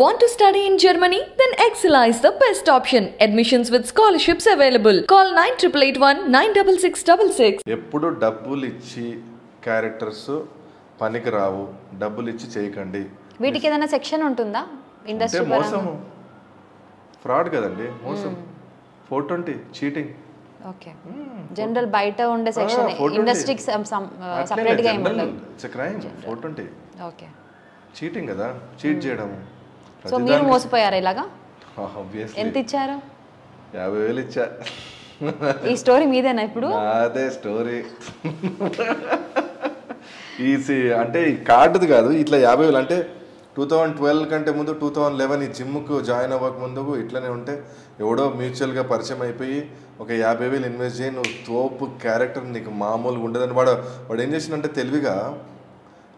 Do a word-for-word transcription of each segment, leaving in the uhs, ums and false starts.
Want to study in Germany? Then Exela is the best option. Admissions with scholarships available. Call nine eight eight one nine six six six six. Eppudu double ichi characters panikaravu. Double ichi cheyakandi. Veetiki edana section untunda? Industry paranam. Fraud kadandi. Mosam. four twenty cheating. Okay. Hmm, general baita unde section ah, industry um, some uh, separate ga immundu. It's a crime. four twenty. Okay. Cheating kada? Cheat cheyadam. So, you must pay a laga? Obviously. Enticharo? Yeah, we will each. This story me then I put. That story. Easy. Ante card the gadu. Itla yabe will ante two thousand twelve kante mundu two thousand eleven I gym ko join avak mundu ko itla ne unte. Yodo mutual ka parche mai payi. Okay, yabe will invest in top character nik maamol gunda then vada. But invest ante telviga.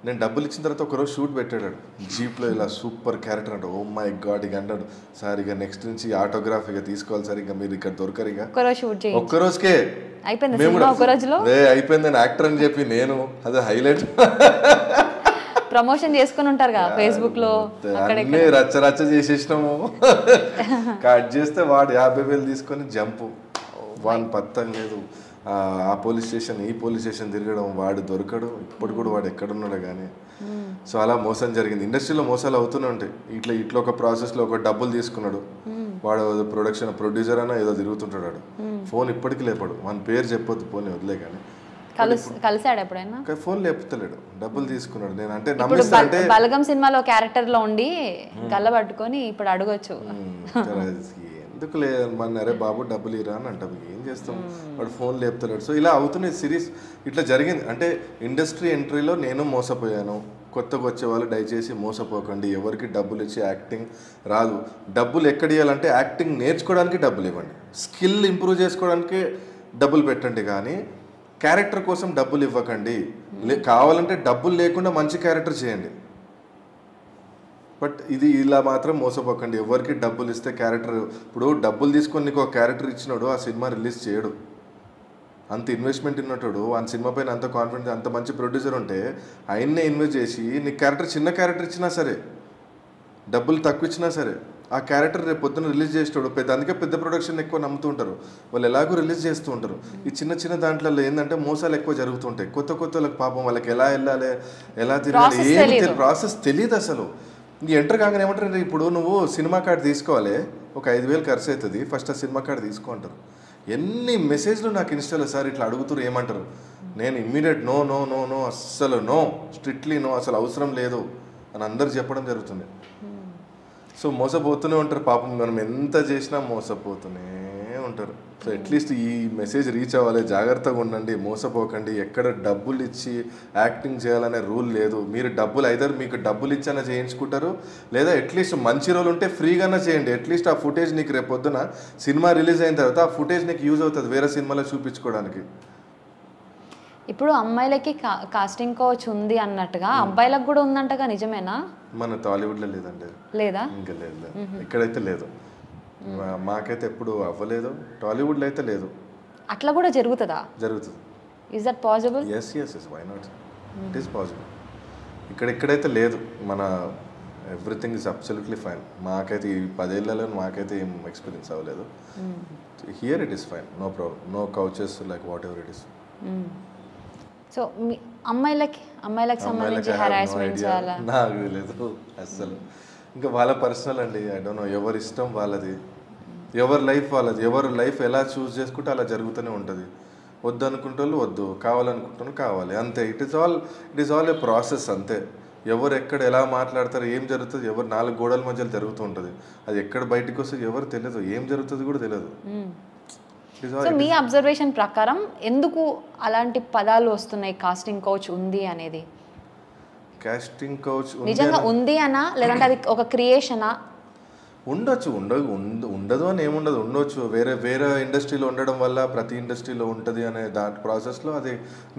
I double ichina tarvata oka roju shoot pettadu jeep lo ila super character anta oh my god iga antadu sir iga next nunchi autograph iga teeskovali sir iga meeru ikkada dorkaru iga oka roju shoot cheyi oka rojuke ayipoyindi cinema oka rojulo re ayipoyindi ani actor ani cheppi nenu adu highlight promotion cheskoni untaru ga Facebook lo akkade ne racha racha chesesnamu cut chesthe vaadu fifty thousand teeskoni jump one pattam ledu. Uh, a police station, e police station, Dirigam, Ward, Dorkado, Purgo, what a Kadunagane. So, Allah Mosan Jerkin, industrial Mosala Utunante, it like it local process local double this Kunado. What are the production of producer and either the Ruthun Torado? Phone in particular, one pair Jepo the pony of Legane. Kalsada Prana? Phone left the letter, double this Kunan, then ante Namasante Balagam Sinmalo character Londi, Galabatconi, Padagocho. The Manare Babu double Iran and Tabigin, just but phone left the letter. So, Ila Outun is series, itla jargon, ante industry entry lo Neno Mosapoyano, Kotagochavala, Digesi, Mosapokandi, work it double H acting, Radu, double Ekadialante acting, Nate Kodanke double event. Skill improves Kodanke double petantigani, character cosum double evacandi, Kavalante double Lakuna Manchi character change. But this is the work is double is the character. Double this character is a cinema release. Ant investment in a cinema pen and the confidence and the bunch of producer on day. I invest in a character chin a character chinasare. Double takwichnasare. A character reputan release to Pedanka Pid the production econam tunter. Well, a lago release tunter. It's in a chinatantla lane and a mosa leco jarutunte. Kotakota like papa like Ella Ella Ella process Tilly the salo. If you enter the cinema card, you will get first a cinema card. If you message me, you will get immediate no, no, no, no, no, strictly no, no, no. So, So, at least this message reach avale jagartha undandi mosapokandi ekkada double ichi acting cheyalane rule ledu meer double either meeku double ichana cheyinchukuntaru ledha at least manchi role unte free ga na cheyandi at least aa footage nik repodduna cinema release ayin tarvata aa footage nik use avutadi vera cinema lo chupichukodaniki ఇప్పుడు అమ్మాయిలకి casting coach ఉంది అన్నట్టుగా అబ్బాయిలకు కూడా ఉందంటగా నిజమేనా మన టాలీవుడ్ లో లేదండి లేదా ఇంకా లేదు ఇక్కడైతే లేదు మాకైతే ఎప్పుడు అవ్వలేదు టాలీవుడ్ లో అయితే లేదు అట్లా కూడా జరుగుతదా జరుగుతది is that possible yes yes yes why not mm. it is possible ఇక్కడ ఎక్కడైతే లేదు మన everything is absolutely fine మాకైతే ten ఏళ్లలో మాకైతే ఏం ఎక్స్‌పీరియన్స్ అవ్వలేదు here it is fine no problem no couches like whatever it is mm. so అమ్మాయిలకి అమ్మాయిలకి సంబంధించి harassment చాలా నాకు లేదు అసలు ఇంకా వాళ్ళ పర్సనల్ అండి ఐ డోంట్ నో ఎవర్ ఇష్టం వాళ్ళది ఎవర్ లైఫ్ వాళ్ళది ఎవర్ లైఫ్ ఎలా చూస్ చేసుకుంటే అలా జరుగుతూనే ఉంటది వద్దు అనుకుంటోళ్ళు వద్దు కావాలనుకుంటోళ్ళు కావాలి అంతే it is all it is all a process అంతే ఎవర్ ఎక్కడ ఎలా మాట్లాడతారు ఏం జరుగుతది ఎవర్ నాలుగు గోడల మధ్యలో జరుగుతూ ఉంటది అది ఎక్కడ బయటికి వస్తది ఎవర్ తెలియదు ఏం జరుగుతది కూడా తెలియదు సో మీ అబ్జర్వేషన్ ప్రకారం ఎందుకు అలాంటి పదాలు వస్తున్నాయి కాస్టింగ్ కోచ్ ఉంది అనేది casting coach నిజంగా ఉంది అనా లేదంటే అది ఒక క్రియేషనా ఉండొచ్చు ఉండదు అని ఏముండదు ఉండొచ్చు వేరే వేరే ఇండస్ట్రీలో ఉండడం వల్ల ప్రతి ఇండస్ట్రీలో ఉంటది అనే దాట్ ప్రాసెస్ లో అది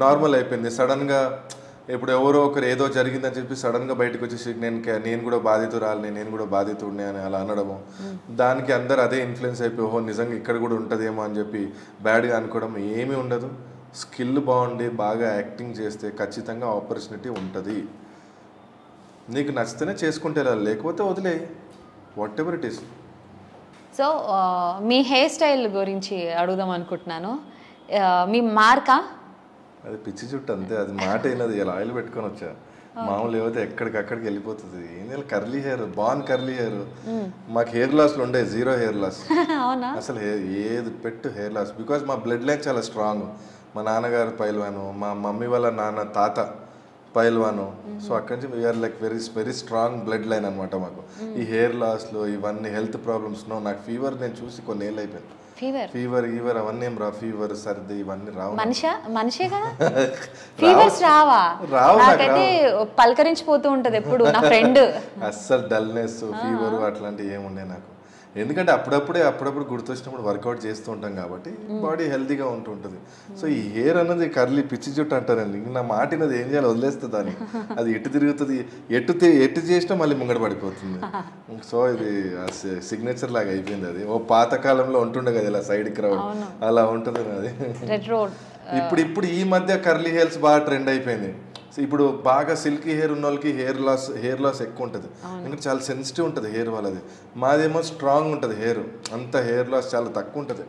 నార్మల్ అయిపోయింది సడన్ గా ఇప్పుడు ఎవరో ఒకరు ఏదో జరిగిందని చెప్పి సడన్ గా బయటికి వచ్చేసి నేను నేను కూడా బాధితురాలి నేను కూడా బాధితుడిని అని అలా అనడము దానికి అందరూ అదే ఇన్ఫ్లుయెన్స్ అయిపోయి ఓహో నిజంగా ఇక్కడ కూడా ఉంటదేమో అని చెప్పి బ్యాడ్ గా అనుకోవడం ఏమీ ఉండదు స్కిల్ బాగుండి బాగా యాక్టింగ్ చేస్తే ఖచ్చితంగా ఆపర్చునిటీ ఉంటది నీకు నచ్చితేనే చేసుకుంటేలా లేకపోతే వదిలే whatever it is. So మీ హెయిర్ స్టైల్ గురించి అడుగుదాం అనుకుంటున్నాను. మీ మార్కా అది పిచ్చి జుట్టు అంతే, అది మాట అయినది. ఇలా ఆయిల్ పెట్టుకొని వచ్చా, మామూలు ఏవైతే ఎక్కడికక్కడికి వెళ్ళిపోతుంది. ఏంది curly hair, born curly hair. మాకు హెయిర్ లాస్లు ఉండే, జీరో హెయిర్ లాస్ అసలు. ఏది పెట్టు హెయిర్ లాస్, బికాజ్ మా బ్లడ్ లైన్ చాలా స్ట్రాంగ్. మా నాన్నగారు పైల్వాను, మా మమ్మీ వాళ్ళ నాన్న తాత పైల్వాను. సో అక్కడి నుంచి we are like very very strong blood line అనమాట మాకు. ఈ హెయిర్ లాస్లు ఇవన్నీ హెల్త్ ప్రాబ్లమ్స్లో నాకు ఫీవర్ నేను చూసి కొన్ని ఏళ్ళు అయిపోయింది. ఫీవర్ ఫీవర్ ఈవర్ అవన్నీ ఏం రా, ఫీవర్ సర్ది ఇవన్నీ రావు. మనిషా మనిషే కదా ఫీవర్స్ రావా? రావు. నాకైతే పలకరించిపోతూ ఉంటుంది ఎప్పుడు నా ఫ్రెండ్. అస్సలు డల్నెస్ ఫీవర్ అట్లాంటివి ఏముండే నాకు, ఎందుకంటే అప్పుడప్పుడే అప్పుడప్పుడు గుర్తొచ్చినప్పుడు వర్కౌట్ చేస్తూ ఉంటాం కాబట్టి బాడీ హెల్తీగా ఉంటూ ఉంటుంది. సో ఈ హెయిర్ అన్నది కర్లీ పిచ్చి జుట్టు అంటారండి. నా మాటినది ఏం చేయాలి, వదిలేస్తుంది దాన్ని. అది ఎటు తిరుగుతుంది, ఎటు ఎటు చేసినా మళ్ళీ ముంగడ పడిపోతుంది. సో ఇది సిగ్నేచర్ లాగా అయిపోయింది. అది ఓ పాతకాలంలో ఉంటుండే కదా ఇలా సైడ్ క్రౌడ్ అలా ఉంటుంది అది. ఇప్పుడు ఇప్పుడు ఈ మధ్య కర్లీ హెయిర్స్ బాగా ట్రెండ్ అయిపోయింది. ఇప్పుడు బాగా సిల్కీ హెయిర్ ఉన్న వాళ్ళకి హెయిర్ లాస్ హెయిర్ లాస్ ఎక్కువ ఉంటుంది, ఎందుకంటే చాలా సెన్సిటివ్ ఉంటుంది హెయిర్ వాళ్ళది. మాదేమో స్ట్రాంగ్ ఉంటుంది హెయిర్, అంత హెయిర్ లాస్ చాలా తక్కువ ఉంటుంది.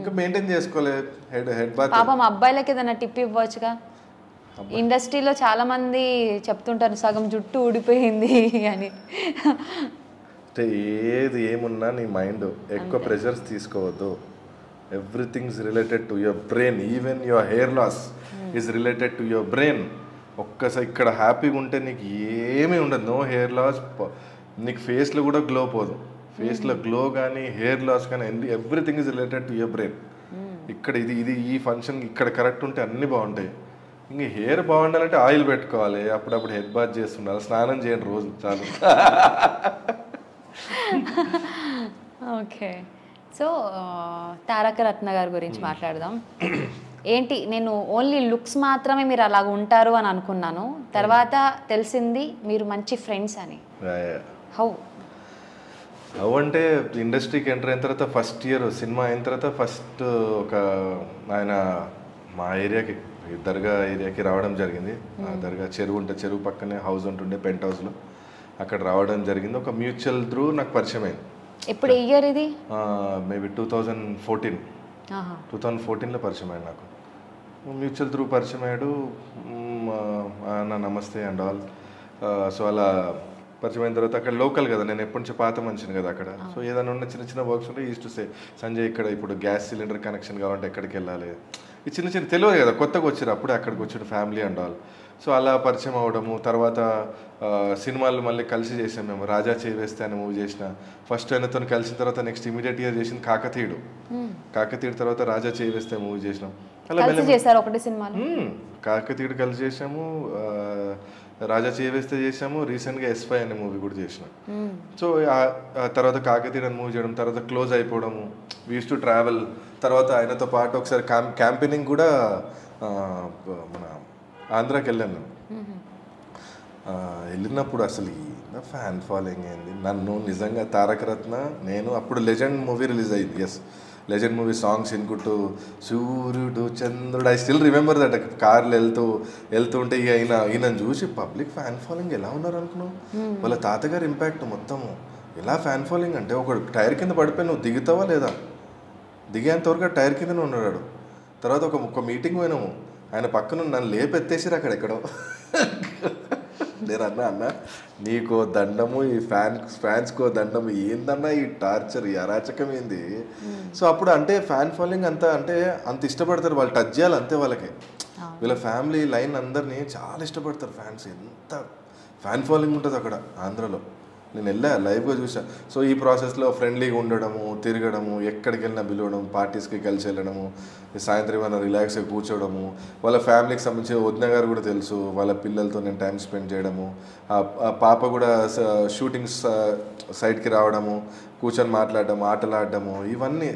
ఇంకా మెయింటైన్ చేసుకోలేదు. హెడ్ హెడ్ బాత్ పాపం అబ్బాయిలకి ఏదైనా టిప్ ఇవ్వచ్చుగా. ఇండస్ట్రీలో చాలా మంది చెప్తుంటారు సగం జుట్టు ఊడిపోయింది అని. అంటే ఏది ఏమున్నా నీ మైండ్ ఎక్కువ ప్రెషర్స్ తీసుకోవద్దు. Everything's related to your brain. Even your hair loss is related to your brain. ఒక్కసారి ఇక్కడ హ్యాపీగా ఉంటే నీకు ఏమీ ఉండదు, నో హెయిర్ లాస్. నీకు ఫేస్లో కూడా గ్లో పోదు, ఫేస్లో గ్లో కానీ హెయిర్ లాస్ కానీ everything is related to your brain. ఇక్కడ ఇది ఇది ఈ ఫంక్షన్ ఇక్కడ కరెక్ట్ ఉంటే అన్నీ బాగుంటాయి. ఇంక హెయిర్ బాగుండాలంటే ఆయిల్ పెట్టుకోవాలి, అప్పుడప్పుడు హెడ్ బాత్ చేస్తుండాలి, స్నానం చేయండి రోజు చాలు. ఓకే, సో తారక రత్న గారి గురించి మాట్లాడదాం. ఏంటి, నేను ఓన్లీ లుక్స్ మాత్రమే మీరు అలాగ ఉంటారు అని అనుకున్నాను, తర్వాత తెలిసింది మీరు మంచి ఫ్రెండ్స్ అని. హౌ హౌ అంటే ఇండస్ట్రీకి ఎంటర్ అయిన తర్వాత ఫస్ట్ ఇయర్ సినిమా అయిన తర్వాత ఫస్ట్ ఒక ఆయన మా ఏరియాకి దర్గా ఏరియాకి రావడం జరిగింది. దర్గా చెరువు ఉంటే చెరువు పక్కనే హౌస్ ఉంటుండే, పెంట్ హౌస్లో. అక్కడ రావడం జరిగింది. ఒక మ్యూచువల్ త్రూ నాకు పరిచయం అయింది. ఎప్పుడు ఇయర్ ఇది? Maybe two thousand fourteen two thousand ఫోర్టీన్లో పరిచయం అయ్యాడు నాకు. మ్యూచువల్ త్రూ పరిచయం అయ్యాడు. నా నమస్తే అండ్ ఆల్. సో అలా పరిచయం అయిన తర్వాత అక్కడ లోకల్ కదా, నేను ఎప్పటి నుంచి పాత మనిషిని కదా అక్కడ. సో ఏదైనా ఉన్న చిన్న చిన్న వర్క్స్ ఉంటే ఈజ్ టు సే సంజయ్ ఇక్కడ ఇప్పుడు గ్యాస్ సిలిండర్ కనెక్షన్ కావాలంటే ఎక్కడికి వెళ్ళాలి, ఈ చిన్న చిన్న తెలియదు కదా, కొత్తగా వచ్చారు అప్పుడే అక్కడికి వచ్చాడు ఫ్యామిలీ అండ్ ఆల్. సో అలా పరిచయం అవడము. తర్వాత సినిమాలు మళ్ళీ కలిసి చేసాం మేము. రాజా చేవేస్తే అనే మూవీ చేసిన ఫస్ట్ ఆయనతో కలిసిన తర్వాత నెక్స్ట్ ఇమీడియట్ ఇయర్ చేసింది కాకతీయుడు. కాకతీయుడు తర్వాత రాజా చేవేస్తే మూవీ చేసినాం. కాకతీయుడు కలిసి చేసాము, రాజా చేవేస్తే చేసాము, రీసెంట్గా ఎస్ఫై అనే మూవీ కూడా చేసినాం. సో తర్వాత కాకతీయుడు అని మూవీ చేయడం, తర్వాత క్లోజ్ అయిపోవడము. We use to travel. తర్వాత ఆయనతో పాటు ఒకసారి క్యాంపెయినింగ్ కూడా మన ఆంధ్రాకి వెళ్ళాను. వెళ్ళినప్పుడు అసలు ఏందా ఫ్యాన్ ఫాలోయింగ్ అయింది నన్ను. నిజంగా తారక రత్న నేను అప్పుడు లెజెండ్ మూవీ రిలీజ్ అయింది. ఎస్, లెజెండ్ మూవీ సాంగ్స్ ఇన్కుంటూ సూర్యుడు చంద్రుడు. I still remember that. కార్లు వెళ్తూ వెళ్తూ ఉంటే ఇక ఈయన ఈయనను చూసి పబ్లిక్ ఫ్యాన్ ఫాలోయింగ్ ఎలా ఉన్నారు అనుకున్నాం. వాళ్ళ తాతగారి ఇంపాక్ట్ మొత్తము ఎలా ఫ్యాన్ ఫాలోయింగ్ అంటే ఒక టైర్ కింద పడిపోయి నువ్వు దిగుతావా లేదా, దిగేంతవరకు ఆ టైర్ కిందనే ఉన్నాడు. తర్వాత ఒక ఒక మీటింగ్ పోయినాము, ఆయన పక్కన నన్ను లేపెత్తేసిరు అక్కడ ఎక్కడో. నేను అన్నా అన్న నీకో దండము, ఈ ఫ్యాన్స్ ఫ్యాన్స్కో దండము, ఏందన్నా ఈ టార్చర్, ఈ అరాచకం ఏంది. సో అప్పుడు అంటే ఫ్యాన్ ఫాలోయింగ్ అంతా అంటే అంత ఇష్టపడతారు వాళ్ళు, టచ్ చేయాలి అంతే వాళ్ళకి. వీళ్ళ ఫ్యామిలీ లైన్ అందరినీ చాలా ఇష్టపడతారు ఫ్యాన్స్. ఎంత ఫ్యాన్ ఫాలోయింగ్ ఉంటుంది అక్కడ ఆంధ్రాలో. నేను వెళ్ళా, లైవ్గా చూసాను. సో ఈ ప్రాసెస్లో ఫ్రెండ్లీగా ఉండడము, తిరగడము, ఎక్కడికి వెళ్ళినా పిలవడం, పార్టీస్కి కలిసి వెళ్ళడము, సాయంత్రం ఏమైనా రిలాక్స్గా కూర్చోవడము. వాళ్ళ ఫ్యామిలీకి సంబంధించి వదిన గారు కూడా తెలుసు, వాళ్ళ పిల్లలతో నేను టైం స్పెండ్ చేయడము. పాప కూడా షూటింగ్స్ సైడ్కి రావడము, కూర్చొని మాట్లాడడము, ఆటలు ఆడడము, ఇవన్నీ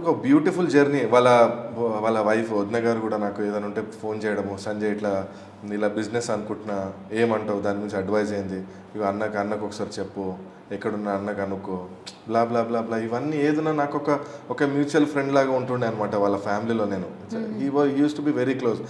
ఒక బ్యూటిఫుల్ జర్నీ. వాళ్ళ వాళ్ళ వైఫ్ వదిన గారు కూడా నాకు ఏదైనా ఉంటే ఫోన్ చేయడము, సంజయ్ ఇట్లా ఇలా బిజినెస్ అనుకుంటున్నా ఏమంటావు, దాని గురించి అడ్వైజ్ అయింది, ఇవి అన్నకు అన్నకు ఒకసారి చెప్పు, ఎక్కడున్నా అన్నకు అనుకో, బ్లా బ్లా బ్లా బ్లా, ఇవన్నీ ఏదైనా నాకు ఒక ఒక మ్యూచువల్ ఫ్రెండ్ లాగా ఉంటుండే అనమాట వాళ్ళ ఫ్యామిలీలో. నేను he use to be very close.